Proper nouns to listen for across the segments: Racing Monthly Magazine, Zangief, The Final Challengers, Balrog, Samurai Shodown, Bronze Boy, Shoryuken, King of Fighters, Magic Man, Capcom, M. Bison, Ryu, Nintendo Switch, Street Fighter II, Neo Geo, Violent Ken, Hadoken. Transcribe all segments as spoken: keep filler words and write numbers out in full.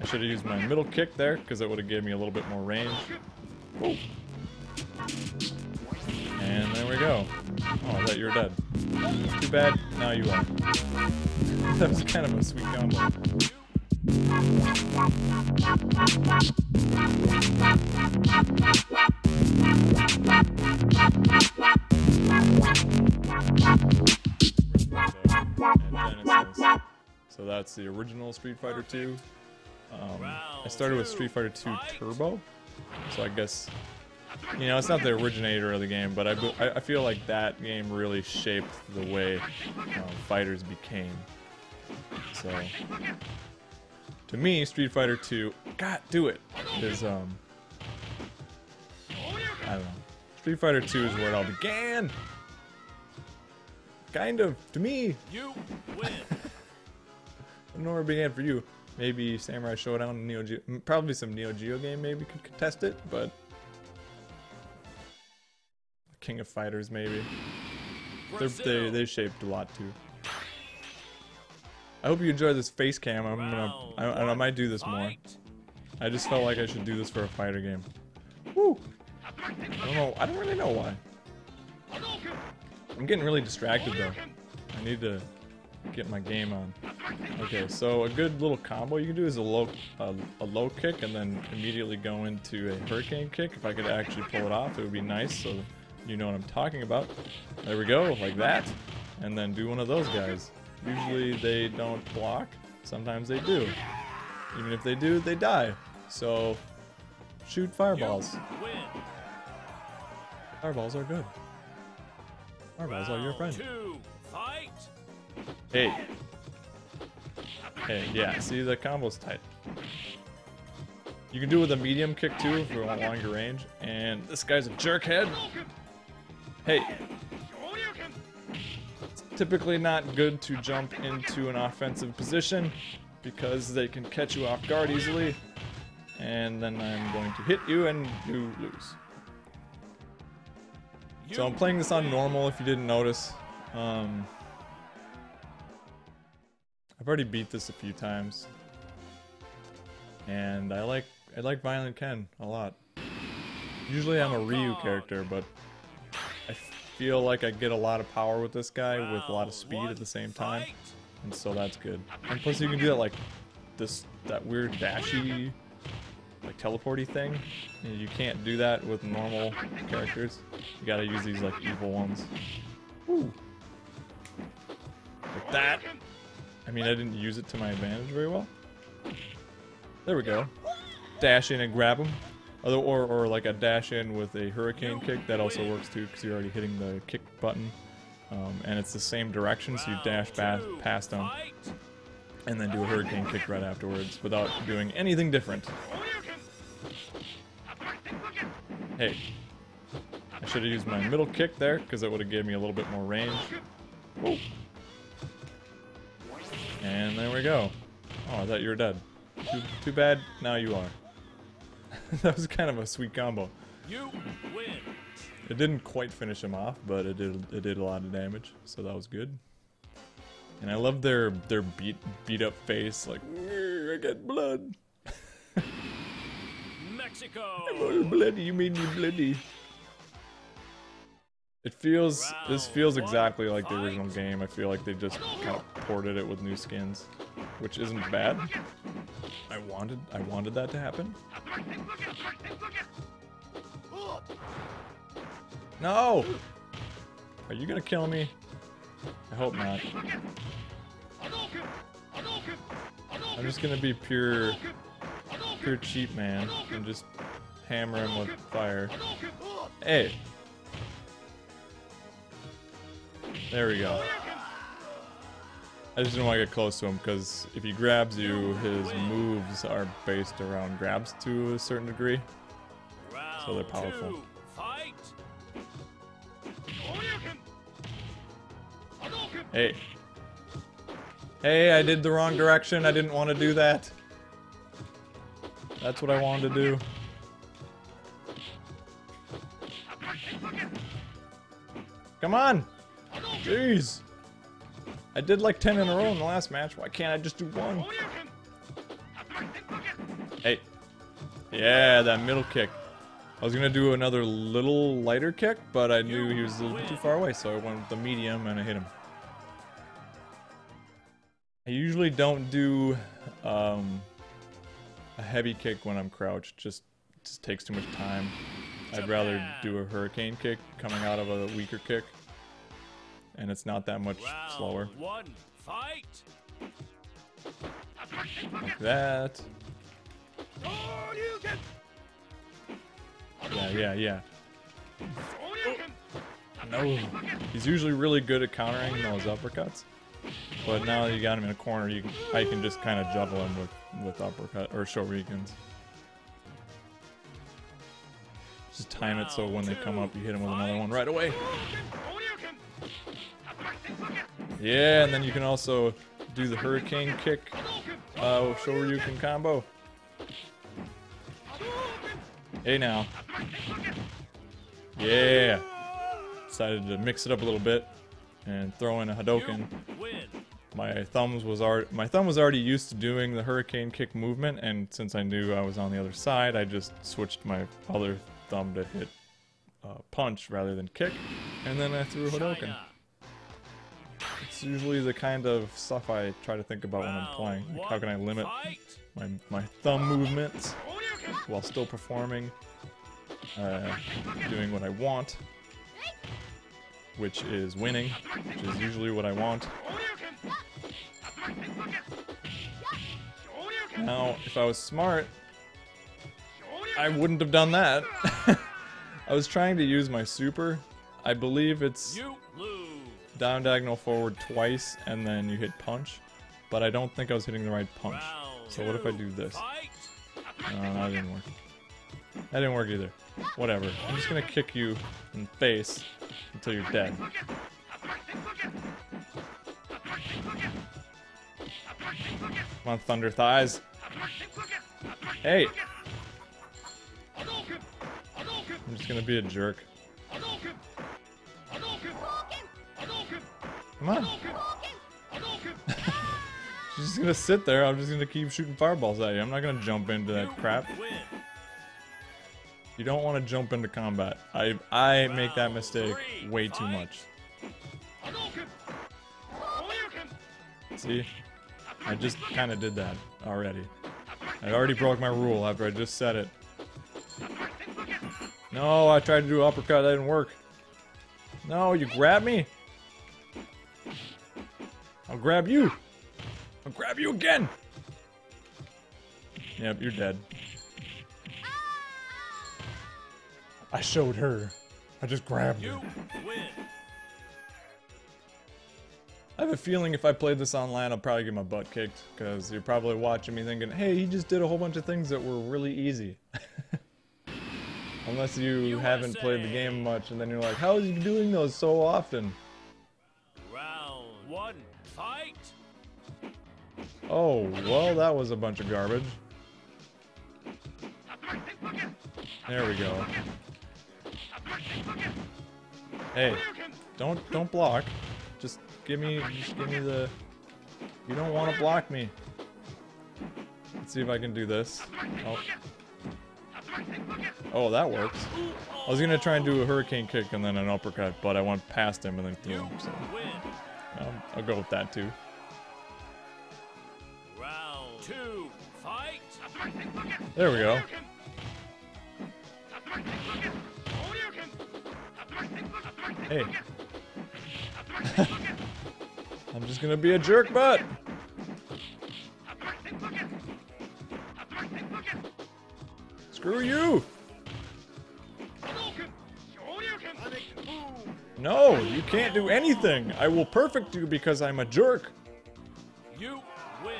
I should have used my middle kick there, because it would have gave me a little bit more range. Ooh. And there we go. Oh, I thought you were dead. Too bad, now you are. That was kind of a sweet combo. So that's the original Street Fighter two. Um, I started with Street Fighter two Turbo, so I guess, you know, it's not the originator of the game, but I, I feel like that game really shaped the way um, fighters became. So, to me, Street Fighter two, God, do it, is, um, I don't know, Street Fighter two is where it all began, kind of, to me. You win. I don't know where it began for you. Maybe Samurai Shodown, Neo Geo, probably some Neo Geo game maybe could contest it, but King of Fighters maybe. They're, they they shaped a lot too. I hope you enjoy this face cam. I'm gonna I, I might do this more. I just felt like I should do this for a fighter game. Woo! I don't know. I don't really know why. I'm getting really distracted though. I need to get my game on. Okay, so a good little combo you can do is a low uh, a low kick and then immediately go into a hurricane kick. If I could actually pull it off, it would be nice, so you know what I'm talking about. There we go, like that. And then do one of those guys. Usually they don't block, sometimes they do. Even if they do, they die. So, shoot fireballs. Fireballs are good. Fireballs are your friend. Hey. Hey, yeah, see, the combo's tight. You can do it with a medium kick too if you want longer range. And this guy's a jerkhead. Hey. It's typically not good to jump into an offensive position because they can catch you off guard easily. And then I'm going to hit you and you lose. So I'm playing this on normal if you didn't notice. Um... I've already beat this a few times, and I like I like Violent Ken a lot. Usually I'm a Ryu character, but I feel like I get a lot of power with this guy with a lot of speed at the same time, and so that's good. And plus you can do that like this that weird dashy like teleporty thing. And you can't do that with normal characters. You gotta use these like evil ones. Woo. Like that. I mean, I didn't use it to my advantage very well. There we go. Dash in and grab him. Or, or, or like a dash in with a hurricane kick. That also works too, because you're already hitting the kick button. Um, and it's the same direction, so you dash past him. And then do a hurricane kick right afterwards without doing anything different. Hey. I should have used my middle kick there, because that would have gave me a little bit more range. Whoa. And there we go. Oh, I thought you were dead. Too, too bad, now you are. That was kind of a sweet combo. You win. It didn't quite finish him off, but it did it did a lot of damage, so that was good. And I love their their beat beat up face, like I got blood. Mexico. I'm all bloody. You made me bloody. It feels, Round this feels exactly like the original game. I feel like they just kind of ported it with new skins, which isn't bad. I wanted, I wanted that to happen. No! Are you gonna kill me? I hope not. I'm just gonna be pure, pure cheap man and just hammer him with fire. Hey! There we go. I just didn't want to get close to him because if he grabs you, his moves are based around grabs to a certain degree. So they're powerful. Hey. Hey, I did the wrong direction. I didn't want to do that. That's what I wanted to do. Come on! Jeez! I did like ten in a row in the last match, why can't I just do one? Yeah, that middle kick. I was gonna do another little lighter kick, but I knew he was a little bit too far away, so I went with the medium and I hit him. I usually don't do um, a heavy kick when I'm crouched. Just just takes too much time. I'd rather do a hurricane kick coming out of a weaker kick, and it's not that much slower. One, fight. Like that. Yeah, yeah, yeah. No. He's usually really good at countering those uppercuts. But now that you got him in a corner, you can, I can just kind of juggle him with, with uppercut or Shoryukens. Just time it so when they come up, you hit him with another one right away. Yeah, and then you can also do the hurricane kick uh, Shoryuken combo. Hey now. Yeah. Decided to mix it up a little bit and throw in a Hadoken. My thumbs was already my thumb was already used to doing the hurricane kick movement, and since I knew I was on the other side, I just switched my other thumb to hit uh, punch rather than kick, and then I threw a Hadoken. It's usually the kind of stuff I try to think about when I'm playing. Like, how can I limit my my thumb movements while still performing, uh, doing what I want, which is winning, which is usually what I want. Now, if I was smart, I wouldn't have done that. I was trying to use my super. I believe it's down diagonal forward twice, and then you hit punch. But I don't think I was hitting the right punch. So what if I do this? No, that didn't work. That didn't work either. Whatever. I'm just gonna kick you in the face until you're dead. Come on, Thunder Thighs. Hey! I'm just gonna be a jerk. Come on. She's just gonna sit there. I'm just gonna keep shooting fireballs at you. I'm not gonna jump into that crap. You don't want to jump into combat. I I make that mistake way too much. See? I just kind of did that already. I already broke my rule after I just said it. No, I tried to do an uppercut. That didn't work. No, you grab me. I'll grab you. I'll grab you again. Yep, you're dead. I showed her. I just grabbed her. I have a feeling if I played this online, I'll probably get my butt kicked, because you're probably watching me thinking, hey, he just did a whole bunch of things that were really easy. Unless you U S A haven't played the game much, and then you're like, how is he doing those so often? Round one, fight! Oh, well, that was a bunch of garbage. There we go. Hey, don't don't block. Just give me, just give me the... You don't want to block me. Let's see if I can do this. Oh, oh that works. I was going to try and do a hurricane kick and then an uppercut, but I went past him and then threw him. So. Um, I'll go with that too. Round two, fight. There we go. Hey. I'm just gonna be a jerk butt. Screw you. No, you can't do anything. I will perfect you because I'm a jerk. You win.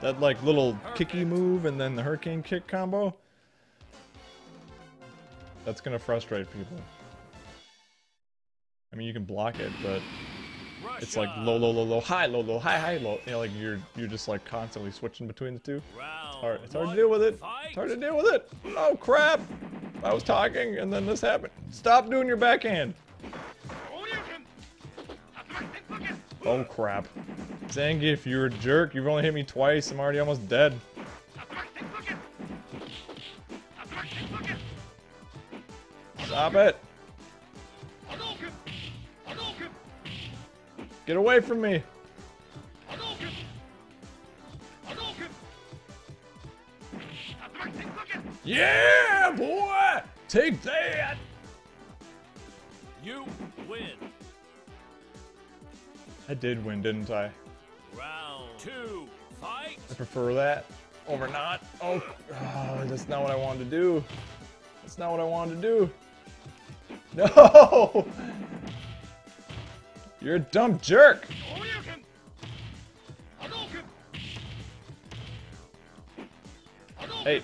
That like little kicky move and then the hurricane kick combo. That's gonna frustrate people. I mean, you can block it, but it's like low, low, low, low, high, low, low, high, high, low. You know, like you're you're just like constantly switching between the two. It's hard. It's hard to deal with it. It's hard to deal with it. Oh crap! I was talking, and then this happened. Stop doing your backhand. Oh crap! Zangief, you're a jerk. You've only hit me twice. I'm already almost dead. Stop it! Get away from me! Yeah, boy! Take that! You win. I did win, didn't I? Round two, fight! I prefer that over not. Oh, oh, that's not what I wanted to do. That's not what I wanted to do. No! You're a dumb jerk! Hey.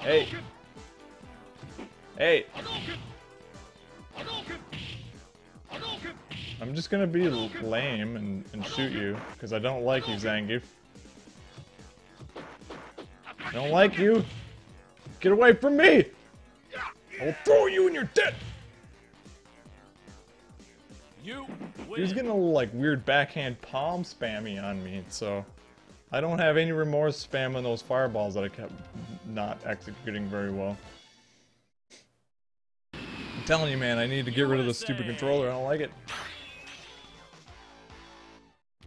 Hey. Hey. I'm just gonna be lame and, and shoot you, because I don't like you, Zangief. I don't like you! Get away from me! I'll throw you in your death! You win. He's getting a little, like, weird backhand palm spammy on me, so... I don't have any remorse spamming those fireballs that I kept not executing very well. I'm telling you, man, I need to get rid of the stupid controller. I don't like it.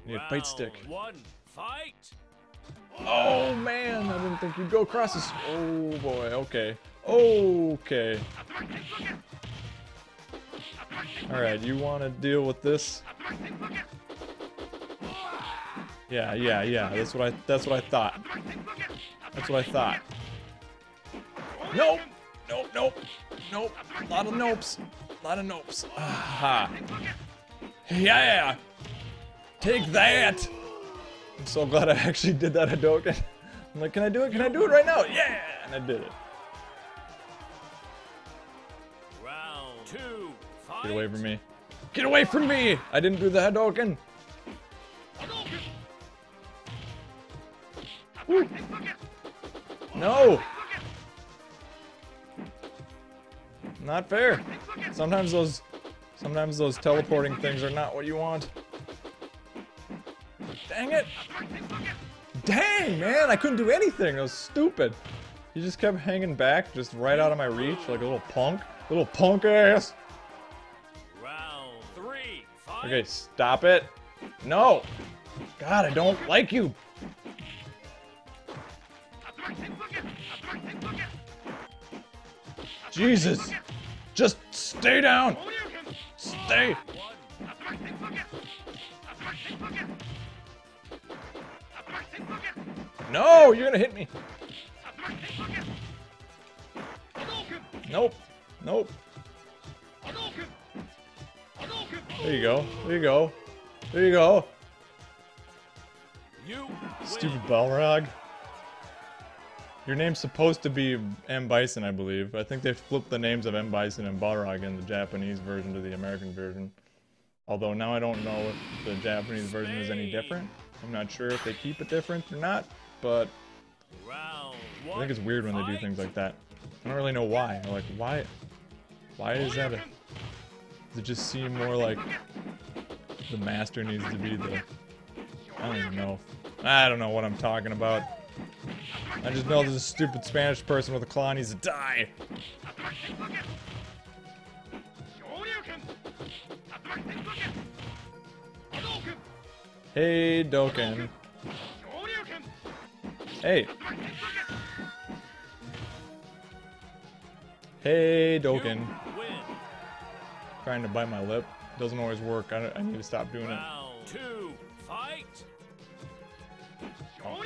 I need a bite stick. One, fight. Oh, man, I didn't think you'd go across this. Oh, boy, okay. Okay. Alright, you want to deal with this? Yeah, yeah, yeah. That's what I. That's what I thought. That's what I thought. Nope. Nope. Nope. Nope. A lot of nopes. A lot of nopes. Ah. Yeah. Take that. I'm so glad I actually did that Hadoken. I'm like, can I do it? Can I do it right now? Yeah. And I did it. Round two. Fight. Get away from me. Get away from me! I didn't do the Hadoken. Woo. No! Not fair. Sometimes those sometimes those teleporting things are not what you want. Dang it! Dang, man, I couldn't do anything. That was stupid. He just kept hanging back, just right out of my reach, like a little punk. Little punk ass. Round three, five. Okay, stop it. No! God, I don't like you! Jesus! Just stay down! Stay! No! You're gonna hit me! Nope. Nope. There you go. There you go. There you go. Stupid Balrog. Your name's supposed to be M. Bison, I believe. I think they flipped the names of M. Bison and Balrog in the Japanese version to the American version. Although now I don't know if the Japanese version is any different. I'm not sure if they keep it different or not, but I think it's weird when they do things like that. I don't really know why. I'm like, why? Why is that? A, does it just seem more like the master needs to be the? I don't even know. I don't know what I'm talking about. I just know there's a stupid Spanish person with a claw needs to die. Hey, Doken. Hey. Hey, Doken. Trying to bite my lip. Doesn't always work. I, I need to stop doing it. Two, fight. Oh.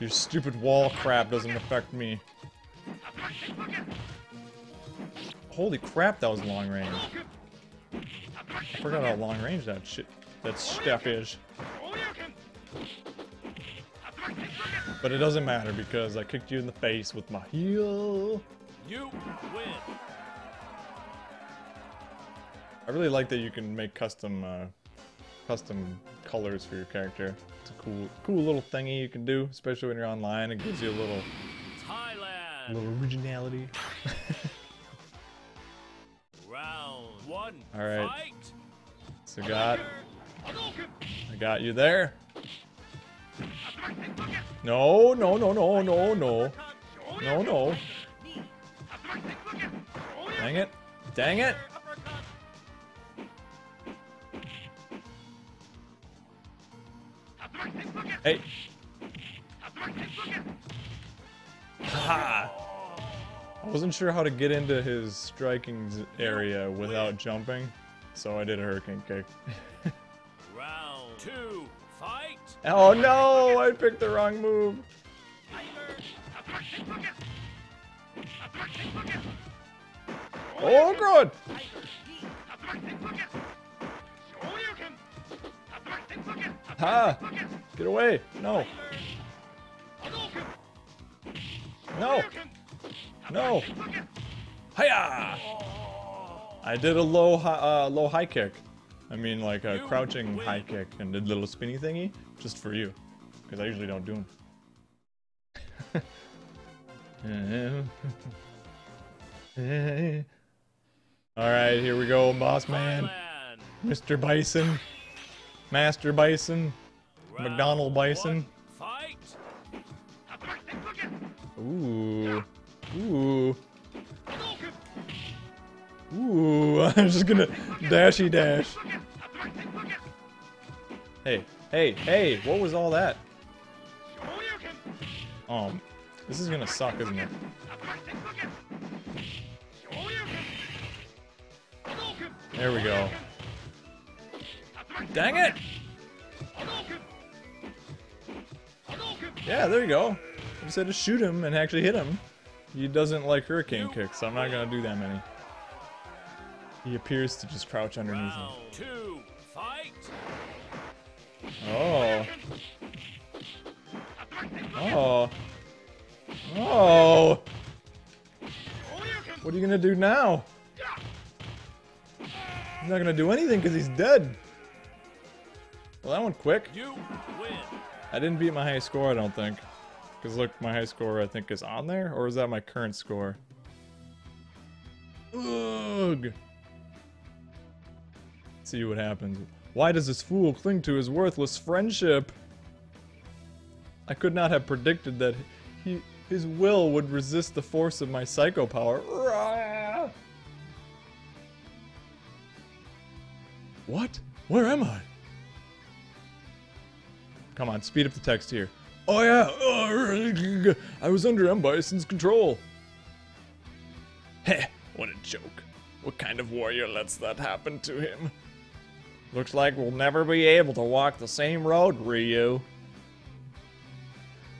Your stupid wall crap doesn't affect me. Holy crap, that was long range. I forgot how long range that shit that stuff is. But it doesn't matter because I kicked you in the face with my heel. You win. I really like that you can make custom uh, custom colors for your character. It's a cool, cool little thingy you can do, especially when you're online. It gives you a little, Thailand. little originality. Round one. All right. Fight. So got, I got you there. No, no, no, no, no, no. No, no. Dang it. Dang it. Hey. Ha! I wasn't sure how to get into his striking area without jumping, so I did a hurricane kick. Round two, fight! Oh no! I picked the wrong move! Oh god! Ha! Get away! No! No! No! Hiya! I did a low, hi uh, low high kick. I mean, like a crouching high kick and did little spinny thingy just for you, because I usually don't do them. All right, here we go, boss man, Mister Bison, Master Bison, McDonald Bison. Ooh. Ooh. Ooh. I'm just gonna dashy dash. Hey, hey, hey, what was all that? Um, this is gonna suck, isn't it? There we go. Dang it! Yeah, there you go. I just had to shoot him and actually hit him. He doesn't like hurricane kicks, so I'm not gonna do that many. He appears to just crouch underneath him. Two, fight. Oh. Oh. Oh. What are you gonna do now? He's not gonna do anything because he's dead. Well, that went quick. You win. I didn't beat my high score, I don't think. Because look, my high score I think is on there, or is that my current score? Ugh! Let's see what happens. Why does this fool cling to his worthless friendship? I could not have predicted that he, his will would resist the force of my psycho power. Rah! What? Where am I? Come on, speed up the text here. Oh yeah, I was under M. Bison's control. Heh, what a joke. What kind of warrior lets that happen to him? Looks like we'll never be able to walk the same road, Ryu.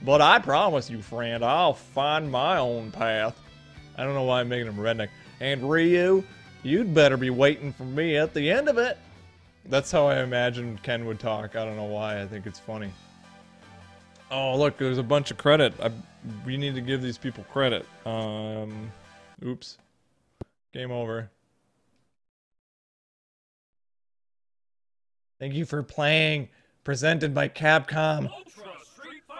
But I promise you, friend, I'll find my own path. I don't know why I'm making him redneck. And Ryu, you'd better be waiting for me at the end of it. That's how I imagined Ken would talk. I don't know why, I think it's funny. Oh, look, there's a bunch of credit. I, we need to give these people credit. Um, oops. Game over. Thank you for playing. Presented by Capcom.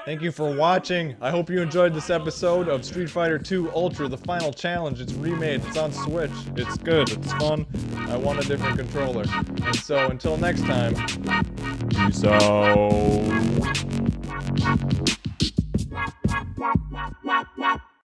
Thank you for watching. I hope you enjoyed this episode of Street Fighter two Ultra, the final challenge. It's remade. It's on Switch. It's good. It's fun. I want a different controller. And so, until next time, peace out. Wap, wap, wap, wap, wap.